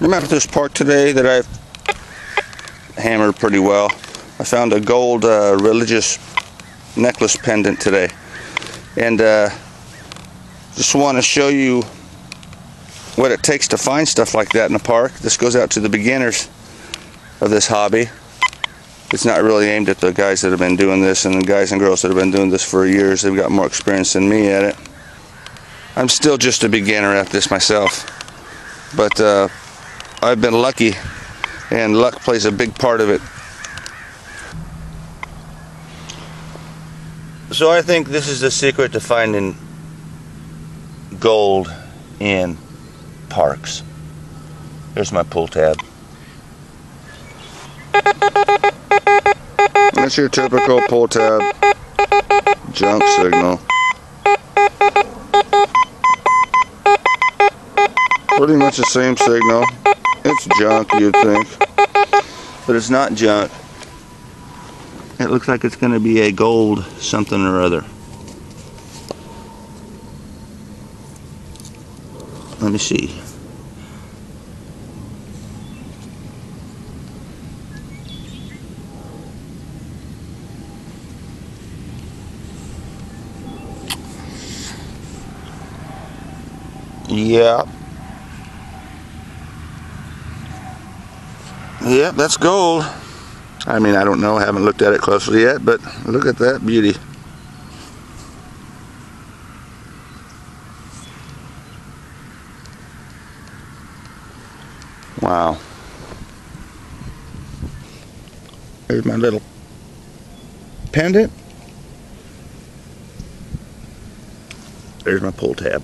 I'm at this park today that I've hammered pretty well. I found a gold religious necklace pendant today, and just want to show you what it takes to find stuff like that in the park. This goes out to the beginners of this hobby. It's not really aimed at the guys that have been doing this, and the guys and girls that have been doing this for years. They've got more experience than me at it. I'm still just a beginner at this myself, but I've been lucky, and luck plays a big part of it. So I think this is the secret to finding gold in parks. There's my pull tab. That's your typical pull tab jump signal. Pretty much the same signal. It's junk, you'd think, but it's not junk. It looks like it's going to be a gold something or other. Let me see. Yeah, that's gold. I mean, I don't know, I haven't looked at it closely yet, but look at that beauty. Wow. Here's my little pendant. There's my pull tab.